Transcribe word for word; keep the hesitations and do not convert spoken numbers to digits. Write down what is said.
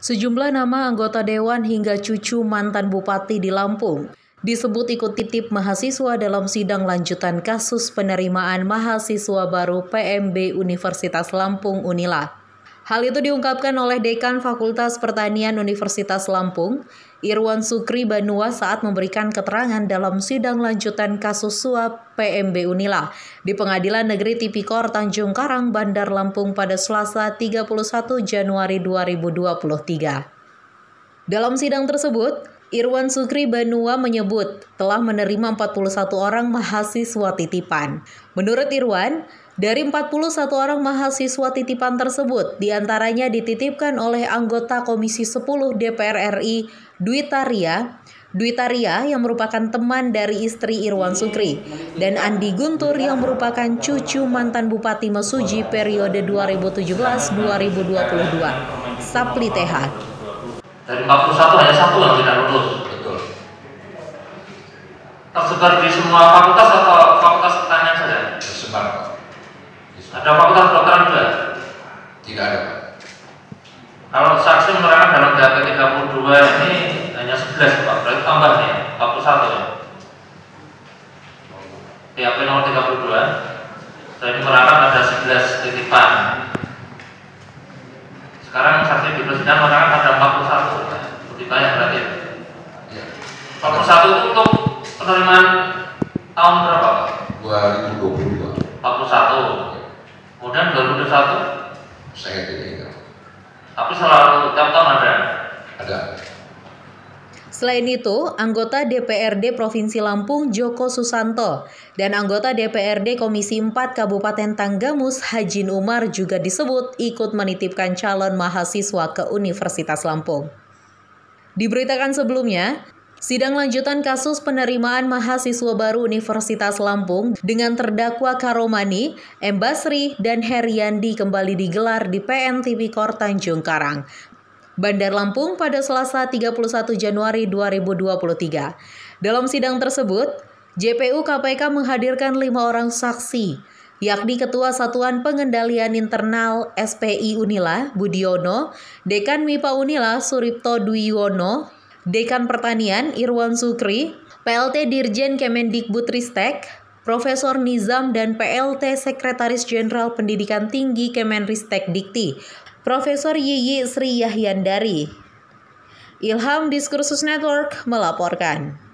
Sejumlah nama anggota dewan hingga cucu mantan bupati di Lampung disebut ikut titip mahasiswa dalam sidang lanjutan kasus penerimaan mahasiswa baru P M B Universitas Lampung Unila. Hal itu diungkapkan oleh Dekan Fakultas Pertanian Universitas Lampung, Irwan Sukri Banuwa, saat memberikan keterangan dalam sidang lanjutan kasus suap P M B Unila di Pengadilan Negeri Tipikor Tanjung Karang, Bandar Lampung pada Selasa tiga puluh satu Januari dua ribu dua puluh tiga. Dalam sidang tersebut, Irwan Sukri Banuwa menyebut telah menerima empat puluh satu orang mahasiswa titipan. Menurut Irwan, dari empat puluh satu orang mahasiswa titipan tersebut, diantaranya dititipkan oleh anggota Komisi sepuluh D P R R I Dwita Ria, Dwita Ria yang merupakan teman dari istri Irwan Sukri, dan Andi Guntur yang merupakan cucu mantan Bupati Mesuji periode dua ribu tujuh belas dua ribu dua puluh dua, Sapli T H. Dari empat puluh satu hanya satu yang tidak lulus. Betul. Tersebar di semua fakultas atau fakultas pertanian saja? Tersebar. Tersebar. Ada fakultas kedokteran juga? Tidak ada. Kalau saksi menerangkan dalam D P tiga puluh dua ini hanya sebelas, Pak. Berarti tambahnya empat puluh satu ya? D P nomor tiga puluh dua. Saya menerangkan ada sebelas titipan. Sekarang saksi di persidangan menerangkan ada empat puluh satu. Ditanya berarti ya. empat puluh satu itu untuk penerimaan tahun berapa, Pak? dua ribu dua puluh dua. empat puluh satu. Kemudian dua ribu dua puluh satu? Saya tidak ingat. Tapi selalu tiap tahun ada? Ada. Selain itu, anggota D P R D Provinsi Lampung Joko Susanto dan anggota D P R D Komisi empat Kabupaten Tanggamus Hajin Umar juga disebut ikut menitipkan calon mahasiswa ke Universitas Lampung. Diberitakan sebelumnya, sidang lanjutan kasus penerimaan mahasiswa baru Universitas Lampung dengan terdakwa Karomani, M. Basri, dan Heryandi kembali digelar di P N Tipikor Tanjung Karang, Bandar Lampung pada Selasa tiga puluh satu Januari dua ribu dua puluh tiga. Dalam sidang tersebut, J P U K P K menghadirkan lima orang saksi, yakni Ketua Satuan Pengendalian Internal S P I Unila, Budiono, Dekan M I P A Unila, Suripto Dwi Yuwono, Dekan Pertanian, Irwan Sukri, P L T Dirjen Kemendikbudristek, Profesor Nizam, dan P L T Sekretaris Jenderal Pendidikan Tinggi Kemenristek Dikti, Profesor Tjitjik Sri Tjahjandarie. Ilham Diskursus Network melaporkan.